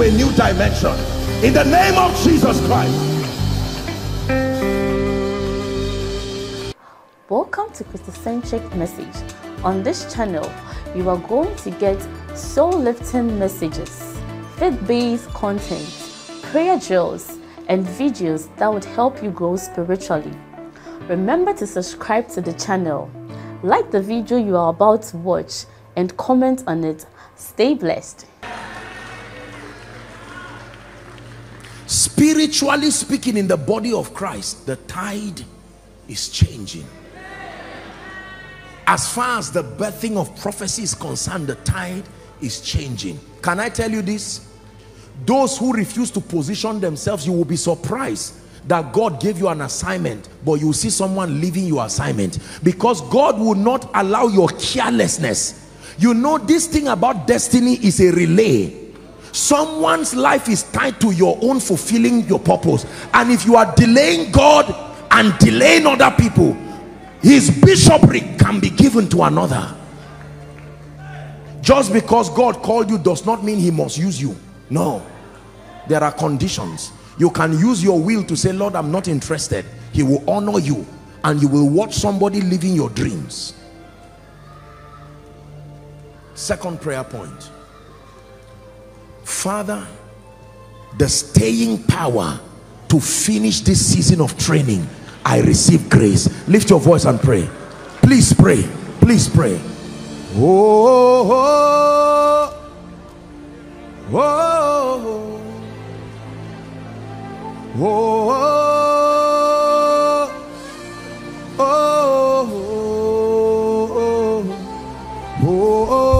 A new dimension in the name of Jesus Christ. Welcome to Christocentric Message. On this channel, you are going to get soul-lifting messages, faith-based content, prayer drills, and videos that would help you grow spiritually. Remember to subscribe to the channel, like the video you are about to watch, and comment on it. Stay blessed. Spiritually speaking, in the body of Christ, the tide is changing. As far as the birthing of prophecy is concerned, the tide is changing. Can I tell you this? Those who refuse to position themselves, you will be surprised that God gave you an assignment, but you will see someone leaving your assignment, because God will not allow your carelessness. You know, this thing about destiny is a relay. Someone's life is tied to your own fulfilling your purpose, and if you are delaying God and delaying other people, his bishopric can be given to another. Just because God called you does not mean he must use you. No, there are conditions. You can use your will to say, Lord, I'm not interested. He will honor you, and you will watch somebody living your dreams. Second prayer point: Father, the staying power to finish this season of training, I receive grace. Lift your voice and pray. Please pray. Please pray. Oh, oh, oh, oh, oh, oh, oh, oh, oh.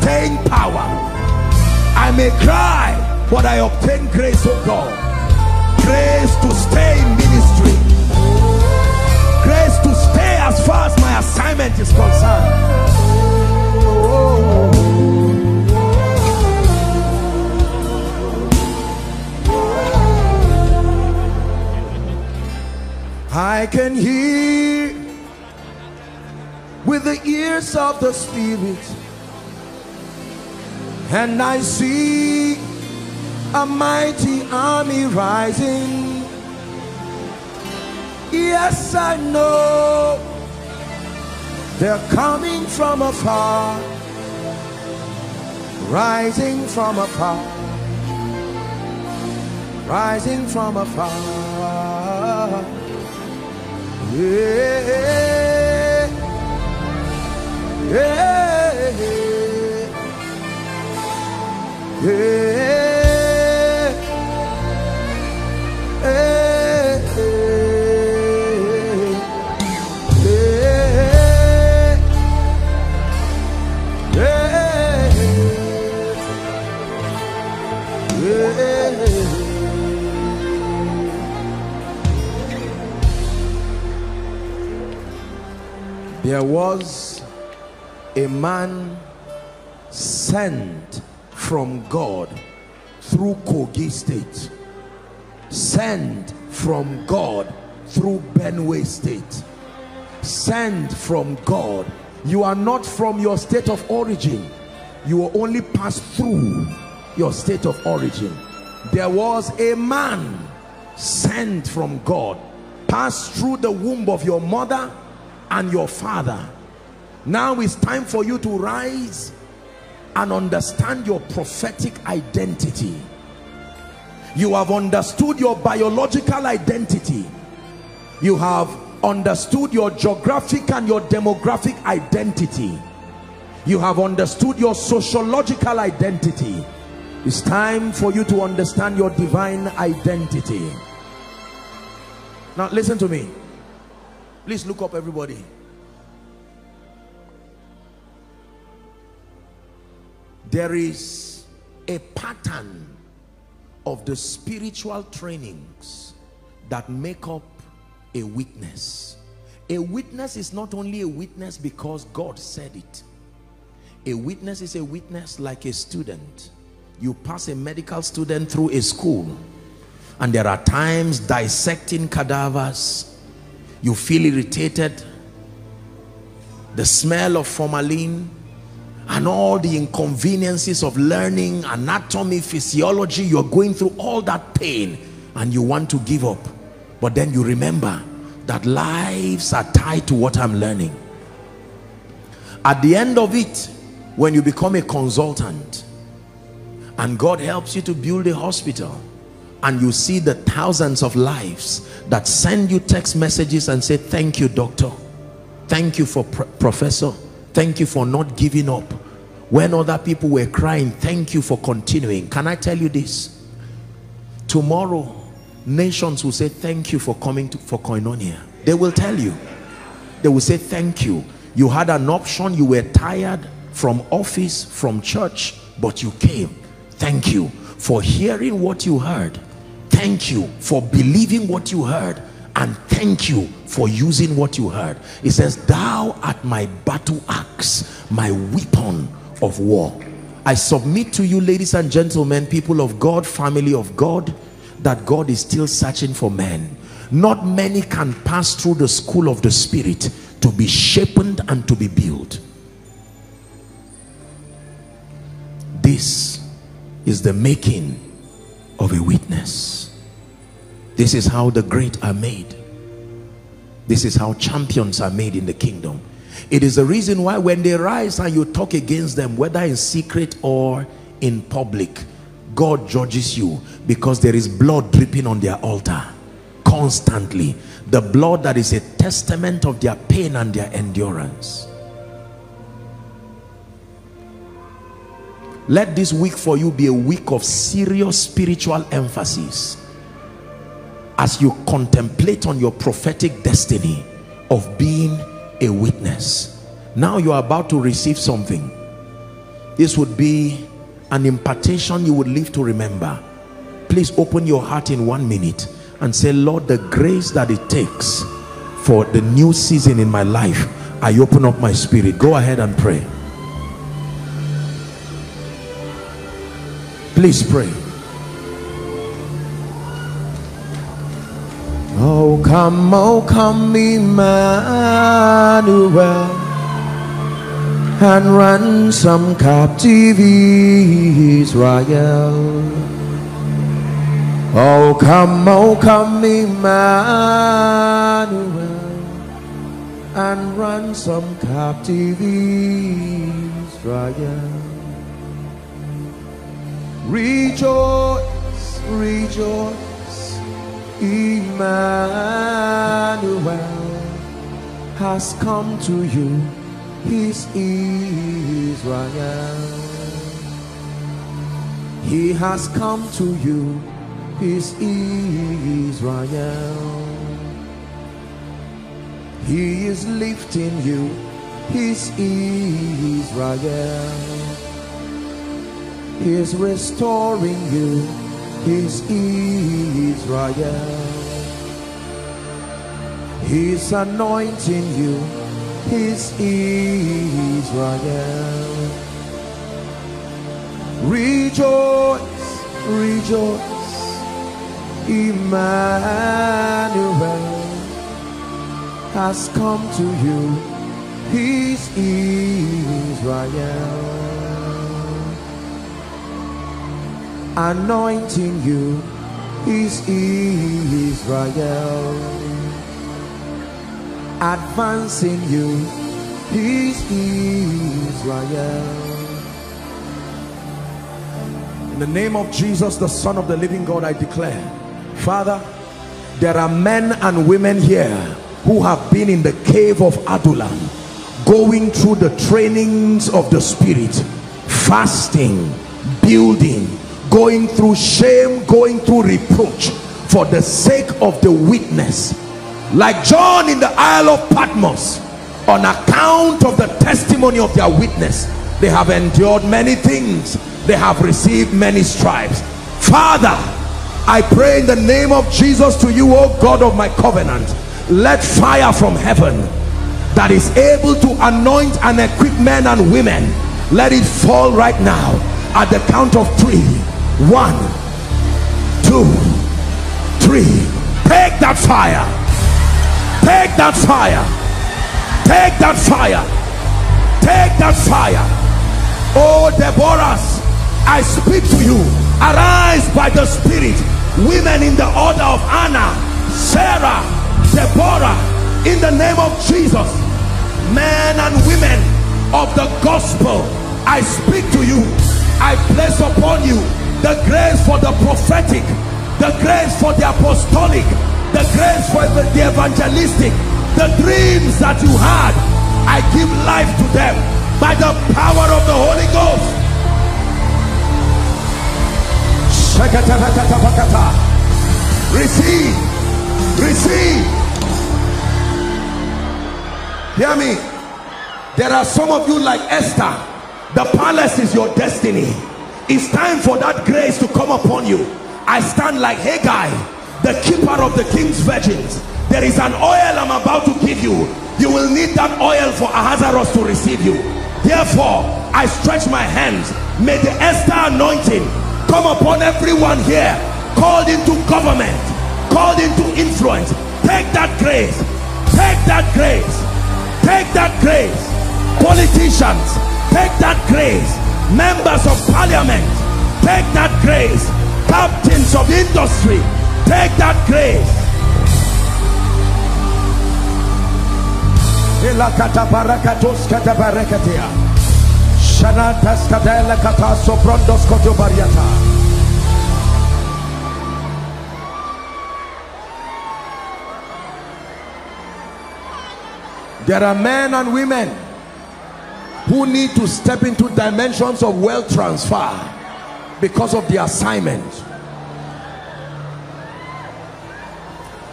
Staying power. I may cry, but I obtain grace of God. Grace to stay in ministry. Grace to stay as far as my assignment is concerned. I can hear with the ears of the Spirit, and I see a mighty army rising. Yes, I know they're coming from afar, rising from afar, rising from afar. Yeah, yeah. Yeah, yeah, yeah, yeah, yeah. There was a man sent from God through Kogi State, sent from God through Benue State, sent from God. You are not from your state of origin, you will only pass through your state of origin. There was a man sent from God, passed through the womb of your mother and your father. Now it's time for you to rise and understand your prophetic identity. You have understood your biological identity. You have understood your geographic and your demographic identity. You have understood your sociological identity. It's time for you to understand your divine identity. Now listen to me. Please look up, everybody. There is a pattern of the spiritual trainings that make up a witness. A witness is not only a witness because God said it. A witness is a witness like a student. You pass a medical student through a school, and there are times dissecting cadavers, you feel irritated. The smell of formalin and all the inconveniences of learning anatomy, physiology, you're going through all that pain and you want to give up. But then you remember that lives are tied to what I'm learning. At the end of it, when you become a consultant and God helps you to build a hospital, and you see the thousands of lives that send you text messages and say, thank you, doctor. Thank you for professor. Thank you for not giving up. When other people were crying, thank you for continuing. Can I tell you this? Tomorrow, nations will say, thank you for coming for Koinonia. They will tell you. They will say, thank you. You had an option. You were tired from office, from church, but you came. Thank you for hearing what you heard. Thank you for believing what you heard, and thank you for using what you heard. It says, thou art my battle axe, my weapon of war. I submit to you, ladies and gentlemen, people of God, family of God, that God is still searching for men. Not many can pass through the school of the Spirit to be shapened and to be built. This is the making of a witness. This is how the great are made. This is how champions are made in the kingdom. It is the reason why when they rise and you talk against them, whether in secret or in public, God judges you, because there is blood dripping on their altar constantly. The blood that is a testament of their pain and their endurance. Let this week for you be a week of serious spiritual emphasis as you contemplate on your prophetic destiny of being a witness. Now you are about to receive something. This would be an impartation you would live to remember. Please open your heart in 1 minute and say, Lord, the grace that it takes for the new season in my life, I open up my spirit. Go ahead and pray. Please pray. Oh come, Emmanuel, and ransom captive Israel. Oh come, Emmanuel, and ransom captive Israel. Rejoice, rejoice, Emmanuel has come to you. His Israel, he has come to you. His Israel, he is lifting you. His Israel, he is restoring you. His Israel, he is anointing you. His Israel. Rejoice, rejoice, Emmanuel has come to you. His Israel, anointing you. His Israel, advancing you. His Israel. In the name of Jesus, the Son of the living God, I declare, Father, there are men and women here who have been in the cave of Adullam, going through the trainings of the Spirit, fasting, building, going through shame, going through reproach, for the sake of the witness. Like John in the Isle of Patmos, on account of the testimony of their witness, they have endured many things, they have received many stripes. Father, I pray in the name of Jesus to you, O God of my covenant, let fire from heaven that is able to anoint and equip men and women, let it fall right now at the count of 3. 1, 2, 3. Take that fire, take that fire, take that fire, take that fire. Oh Deborahs, I speak to you. Arise by the Spirit. Women in the order of Anna, Sarah, Deborah, in the name of Jesus. Men and women of the gospel, I speak to you. I place upon you the grace for the prophetic, the grace for the apostolic, the grace for the evangelistic. The dreams that you had, I give life to them by the power of the Holy Ghost. Receive, receive. Hear me. There are some of you like Esther. The palace is your destiny. It's time for that grace to come upon you. I stand like Haggai, the keeper of the king's virgins. There is an oil I'm about to give you. You will need that oil for Ahasuerus to receive you. Therefore, I stretch my hands. May the Esther anointing come upon everyone here, called into government, called into influence. Take that grace, take that grace, take that grace. Politicians, take that grace. Members of parliament, take that grace. Captains of industry, take that grace. There are men and women who need to step into dimensions of wealth transfer because of the assignment.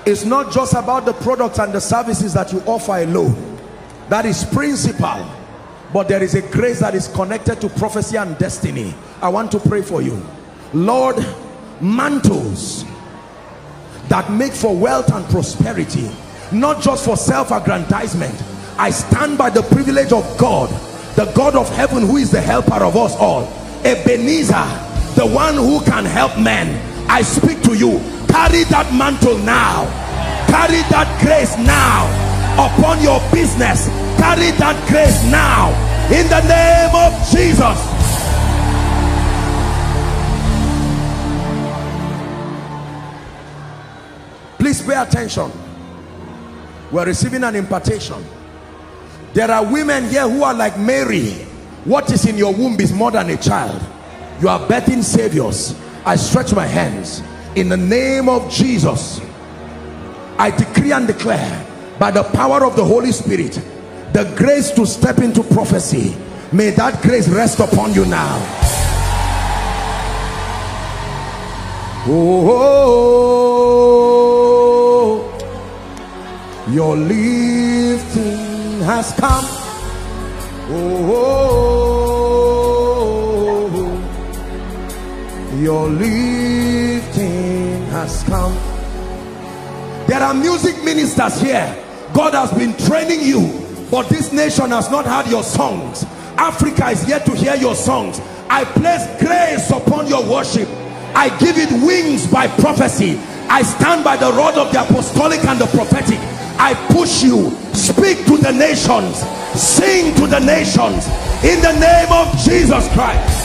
It's not just about the products and the services that you offer alone. That is principle. But there is a grace that is connected to prophecy and destiny. I want to pray for you. Lord, mantles that make for wealth and prosperity, not just for self-aggrandizement. I stand by the privilege of God, the God of heaven, who is the helper of us all. Ebenezer, the one who can help men. I speak to you. Carry that mantle now. Carry that grace now upon your business. Carry that grace now in the name of Jesus. Please pay attention. We're receiving an impartation. There are women here who are like Mary. What is in your womb is more than a child. You are birthing saviors. I stretch my hands in the name of Jesus. I decree and declare, by the power of the Holy Spirit, the grace to step into prophecy, may that grace rest upon you now. Oh, your lifting has come. Oh, your lifting has come. There are music ministers here. God has been training you, but this nation has not heard your songs. Africa is yet to hear your songs. I place grace upon your worship. I give it wings by prophecy. I stand by the rod of the apostolic and the prophetic. I push you. Speak to the nations. Sing to the nations in the name of Jesus Christ.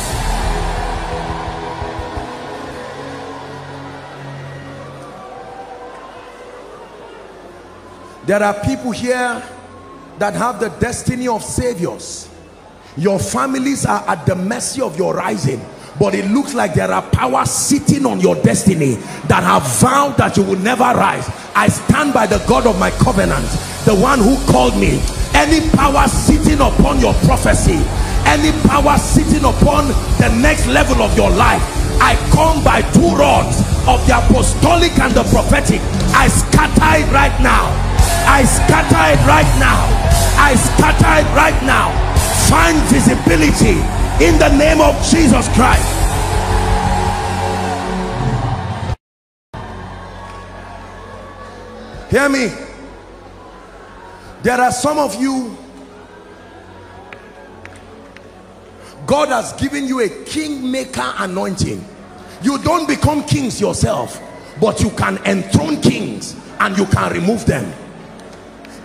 There are people here that have the destiny of saviors. Your families are at the mercy of your rising, but it looks like there are powers sitting on your destiny that have vowed that you will never rise. I stand by the God of my covenant, the one who called me. Any power sitting upon your prophecy, any power sitting upon the next level of your life, I come by two rods of the apostolic and the prophetic. I scatter it right now. I scatter it right now. I scatter it right now. Find visibility in the name of Jesus Christ. Hear me. There are some of you, God has given you a kingmaker anointing. You don't become kings yourself, but you can enthrone kings and you can remove them.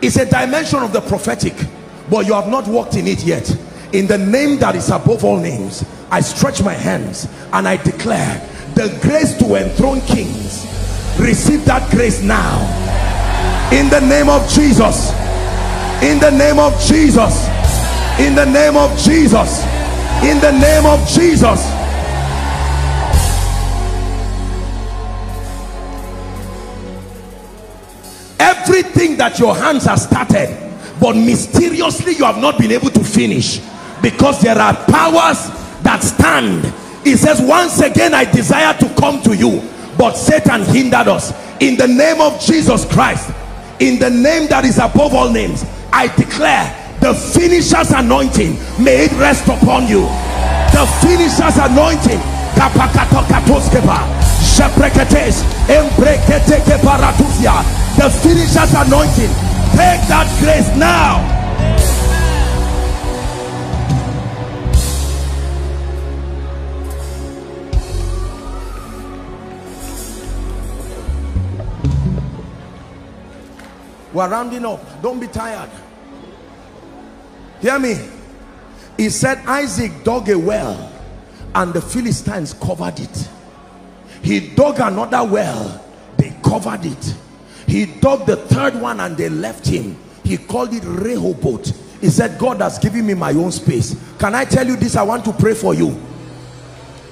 It's a dimension of the prophetic, but you have not walked in it yet. In the name that is above all names, I stretch my hands and I declare the grace to enthrone kings. Receive that grace now. In the name of Jesus. In the name of Jesus. In the name of Jesus. In the name of Jesus. Everything that your hands have started, but mysteriously you have not been able to finish, because there are powers that stand. He says, once again I desire to come to you, but Satan hindered us. In the name of Jesus Christ, in the name that is above all names, I declare the finisher's anointing, may it rest upon you. The finisher's anointing. The finisher's anointing. Take that grace now. We're rounding up. Don't be tired. Hear me. He said Isaac dug a well and the Philistines covered it. He dug another well, they covered it. He dug the third one and they left him. He called it Rehoboth. He said, God has given me my own space. Can I tell you this? I want to pray for you.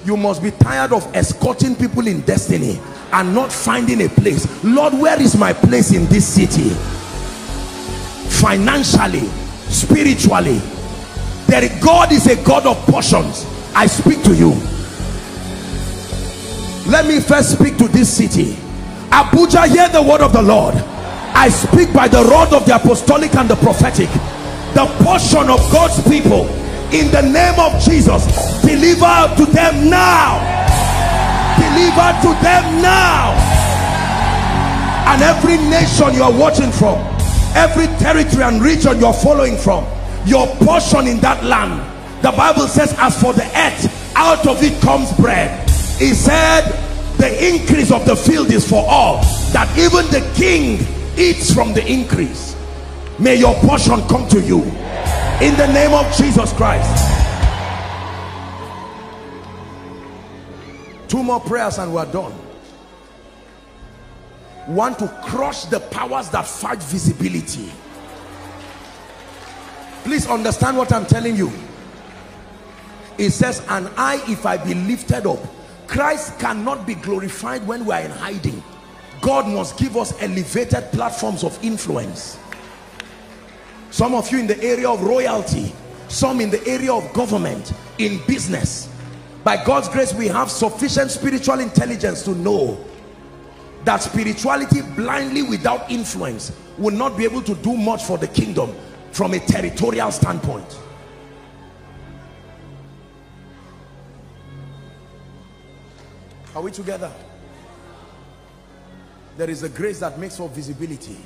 You must be tired of escorting people in destiny and not finding a place. Lord, where is my place in this city? Financially, spiritually. There, God is a God of portions. I speak to you. Let me first speak to this city. Abuja, hear the word of the Lord. I speak by the rod of the apostolic and the prophetic. The portion of God's people, in the name of Jesus, deliver to them now. Deliver to them now. And every nation you are watching from, every territory and region you are following from, your portion in that land. The Bible says, as for the earth, out of it comes bread. He said, the increase of the field is for all, that even the king eats from the increase. May your portion come to you in the name of Jesus Christ. 2 more prayers and we're done. Want to crush the powers that fight visibility. Please understand what I'm telling you. It says, and I, if I be lifted up. Christ cannot be glorified when we are in hiding. God must give us elevated platforms of influence. Some of you in the area of royalty, some in the area of government, in business. By God's grace, we have sufficient spiritual intelligence to know that spirituality blindly without influence will not be able to do much for the kingdom from a territorial standpoint. Are we together? There is a grace that makes for visibility.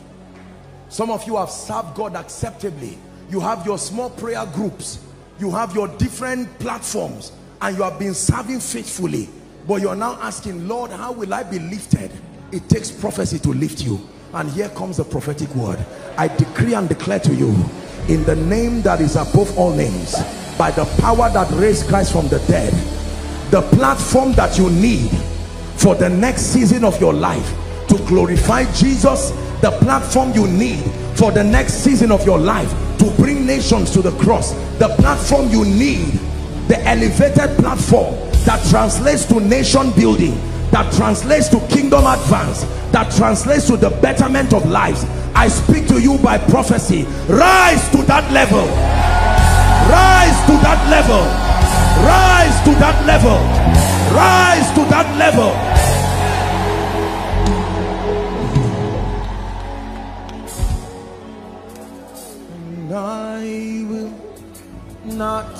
Some of you have served God acceptably. You have your small prayer groups. You have your different platforms. And you have been serving faithfully. But you are now asking, Lord, how will I be lifted? It takes prophecy to lift you. And here comes the prophetic word. I decree and declare to you, in the name that is above all names, by the power that raised Christ from the dead, the platform that you need for the next season of your life to glorify Jesus, the platform you need for the next season of your life to bring nations to the cross, the platform you need, the elevated platform that translates to nation building, that translates to kingdom advance, that translates to the betterment of lives. I speak to you by prophecy. Rise to that level. Rise to that level. Rise to that level. Rise to that level. And I will not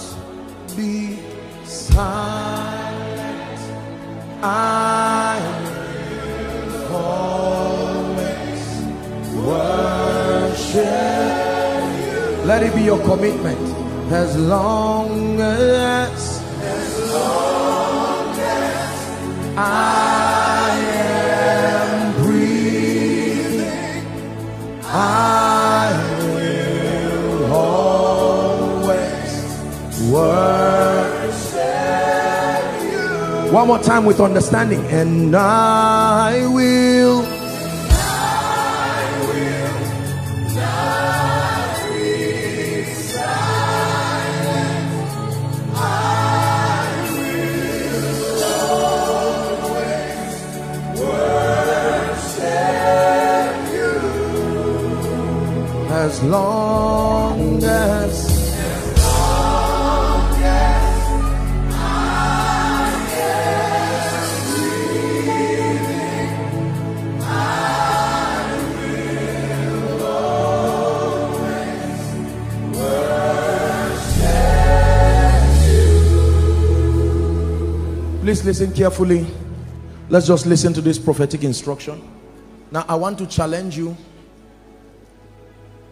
be silent. I will always worship. Let it be your commitment. As long as I am breathing, I will always worship you. One more time with understanding. And I will. As long as I am breathing, I will always worship you. Please listen carefully. Let's just listen to this prophetic instruction. Now I want to challenge you.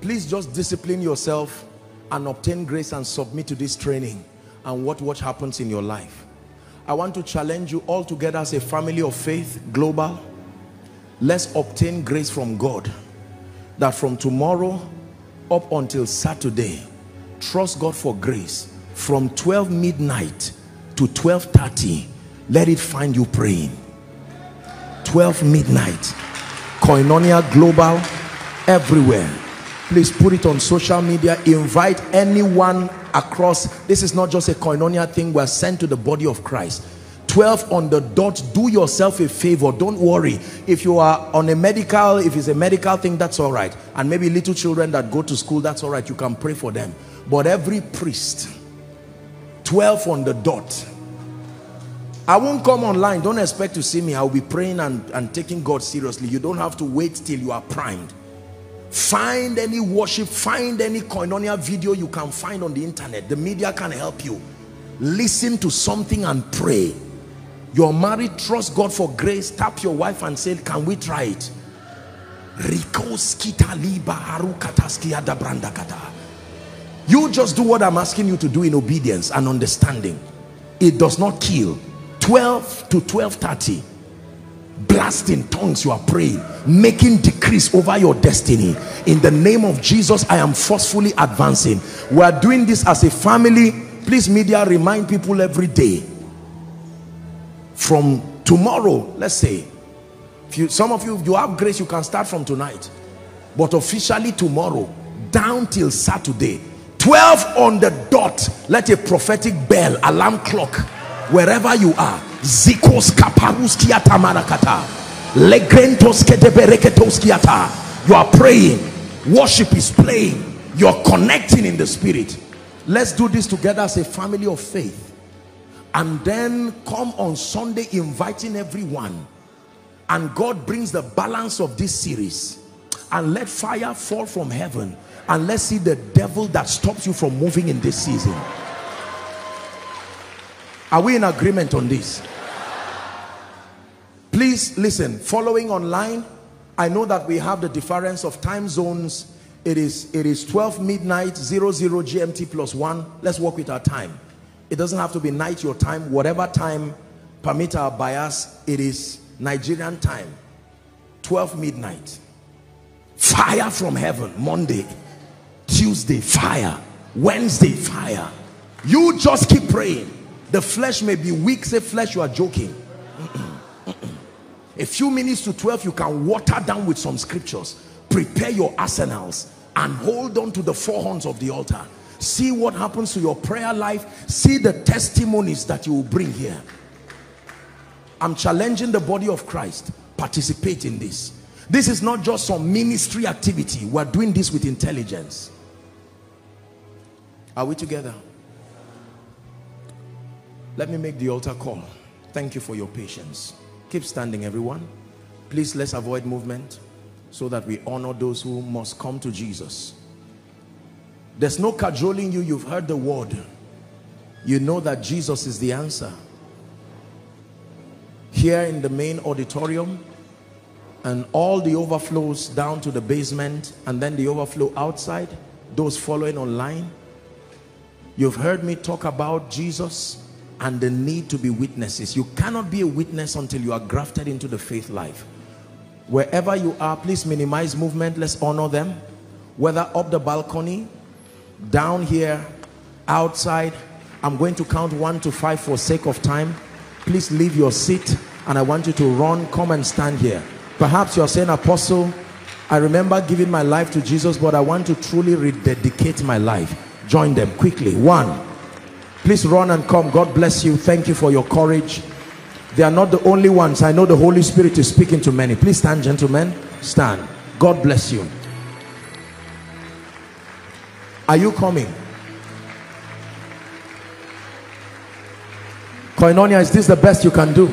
Please just discipline yourself and obtain grace and submit to this training and what happens in your life. I want to challenge you all together as a family of faith, global. Let's obtain grace from God that from tomorrow up until Saturday, trust God for grace from 12 midnight to 12:30. Let it find you praying. 12 midnight. Koinonia global everywhere. Please put it on social media. Invite anyone across. This is not just a Koinonia thing. We're sent to the body of Christ. 12 on the dot. Do yourself a favor. Don't worry. If you are on a medical, if it's a medical thing, that's all right. And maybe little children that go to school, that's all right. You can pray for them. But every priest, 12 on the dot. I won't come online. Don't expect to see me. I'll be praying and taking God seriously. You don't have to wait till you are primed. Find any worship, find any Koinonia video you can find on the internet. The media can help you. Listen to something and pray. You're married, trust God for grace. Tap your wife and say, can we try it? You just do what I'm asking you to do in obedience and understanding. It does not kill. 12 to 12:30. Blast in tongues, you are praying, making decrees over your destiny. In the name of Jesus, I am forcefully advancing. We are doing this as a family. Please, media, remind people every day. From tomorrow, let's say, some of you, if you have grace, you can start from tonight. But officially tomorrow, down till Saturday, 12 on the dot, let a prophetic bell, alarm clock, wherever you are, Zikos kaparuskia tamarakata, legrentos ketebereketoskiata. You are praying, worship is playing, you are connecting in the spirit. Let's do this together as a family of faith, and then come on Sunday inviting everyone, and God brings the balance of this series, and let fire fall from heaven, and let's see the devil that stops you from moving in this season. Are we in agreement on this? Please listen, following online, I know that we have the difference of time zones. It is 12 midnight 00 GMT plus 1. Let's work with our time. It doesn't have to be night your time, whatever time permit our bias. It is Nigerian time, 12 midnight. Fire from heaven, Monday, Tuesday, fire, Wednesday, fire. You just keep praying. The flesh may be weak. Say, flesh, you are joking. A few minutes to 12, you can water down with some scriptures. Prepare your arsenals and hold on to the four horns of the altar. See what happens to your prayer life. See the testimonies that you will bring here. I'm challenging the body of Christ. Participate in this. This is not just some ministry activity. We're doing this with intelligence. Are we together? Let me make the altar call. Thank you for your patience. Keep standing, everyone. Please, let's avoid movement so that we honor those who must come to Jesus. There's no cajoling you. You've heard the word. You know that Jesus is the answer. Here in the main auditorium and all the overflows down to the basement and then the overflow outside, those following online, you've heard me talk about Jesus and the need to be witnesses. You cannot be a witness until you are grafted into the faith life. Wherever you are, please minimize movement. Let's honor them. Whether up the balcony, down here, outside, I'm going to count 1 to 5 for sake of time. Please leave your seat and I want you to run, come and stand here. Perhaps you're saying, Apostle, I remember giving my life to Jesus, but I want to truly rededicate my life. Join them quickly. 1. Please run and come. God bless you. Thank you for your courage. They are not the only ones. I know the Holy Spirit is speaking to many. Please stand, gentlemen. Stand. God bless you. Are you coming? Koinonia, is this the best you can do?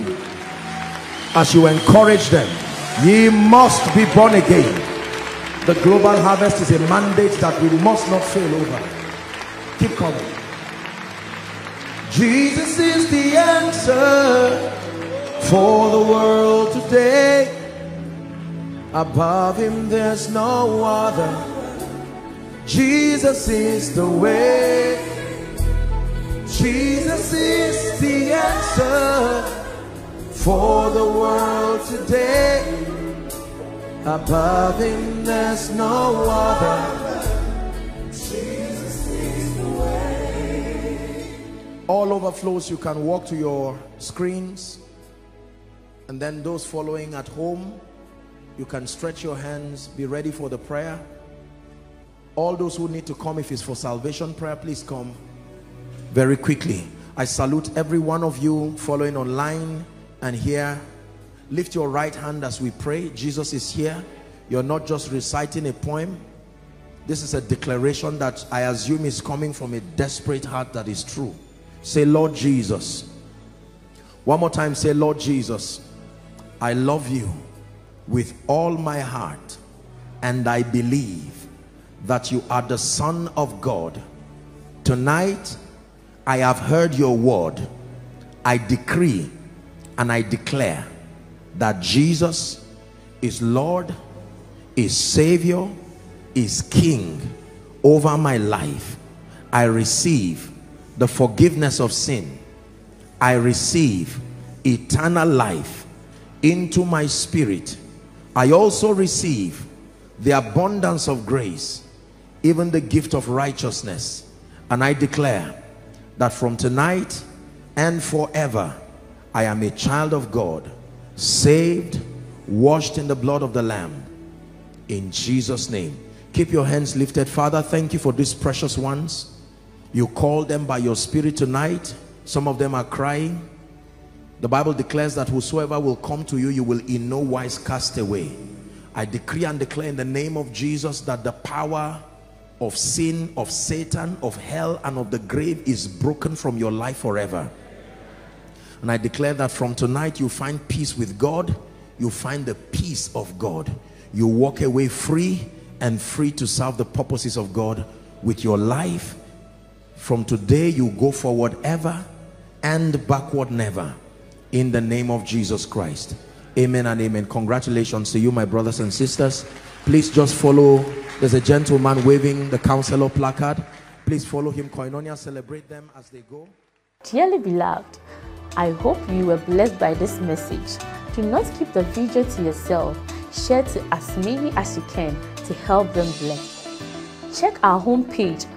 As you encourage them, ye must be born again. The global harvest is a mandate that we must not fail over. Keep coming. Jesus is the answer for the world today. Above him there's no other. Jesus is the way. Jesus is the answer for the world today. Above him there's no other. All overflows, you can walk to your screens, and then those following at home, you can stretch your hands, be ready for the prayer. All those who need to come, if it's for salvation prayer, please come very quickly. I salute every one of you following online and here. Lift your right hand as we pray. Jesus is here. You're not just reciting a poem. This is a declaration that I assume is coming from a desperate heart that is true. Say, Lord Jesus. One more time, say, Lord Jesus, I love you with all my heart, and I believe that you are the Son of God. Tonight, I have heard your word. I decree and I declare that Jesus is Lord, is Savior, is King over my life. I receive the forgiveness of sin. I receive eternal life into my spirit. I also receive the abundance of grace, even the gift of righteousness. And I declare that from tonight and forever, I am a child of God, saved, washed in the blood of the Lamb. In Jesus' name. Keep your hands lifted. Father, thank you for these precious ones. You call them by your spirit tonight. Some of them are crying. The Bible declares that whosoever will come to you, you will in no wise cast away. I decree and declare in the name of Jesus that the power of sin, of Satan, of hell, and of the grave is broken from your life forever. And I declare that from tonight you find peace with God. You find the peace of God. You walk away free and free to serve the purposes of God with your life. From today, you go forward ever and backward never. In the name of Jesus Christ. Amen and amen. Congratulations to you, my brothers and sisters. Please just follow. There's a gentleman waving the counselor placard. Please follow him. Koinonia, celebrate them as they go. Dearly beloved, I hope you were blessed by this message. Do not keep the video to yourself. Share to as many as you can to help them bless. Check our homepage